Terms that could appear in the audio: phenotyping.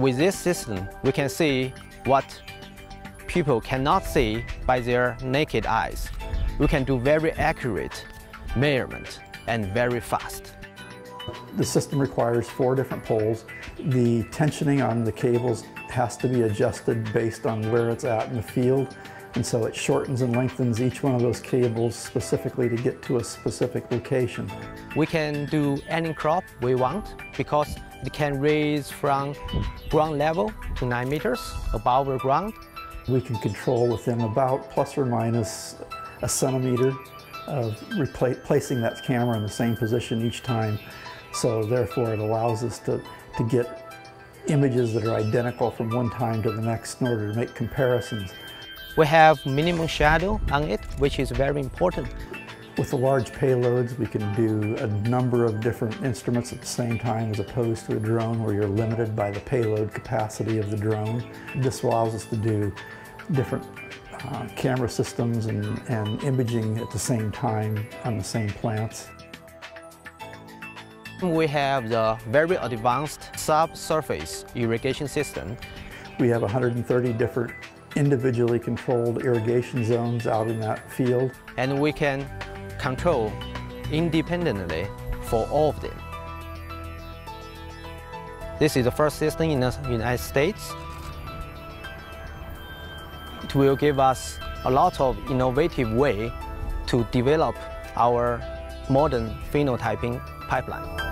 With this system, we can see what people cannot see by their naked eyes. We can do very accurate measurement and very fast. The system requires 4 different poles. The tensioning on the cables has to be adjusted based on where it's at in the field, and so it shortens and lengthens each one of those cables specifically to get to a specific location. We can do any crop we want because it can raise from ground level to 9 meters above the ground. We can control within about plus or minus a centimeter of placing that camera in the same position each time. So therefore it allows us to get images that are identical from one time to the next in order to make comparisons. We have minimum shadow on it, which is very important. With the large payloads, we can do a number of different instruments at the same time, as opposed to a drone where you're limited by the payload capacity of the drone. This allows us to do different camera systems and imaging at the same time on the same plants. We have the very advanced subsurface irrigation system. We have 130 different individually controlled irrigation zones out in that field. And we can control independently for all of them. This is the first system in the United States. It will give us a lot of innovative way to develop our modern phenotyping pipeline.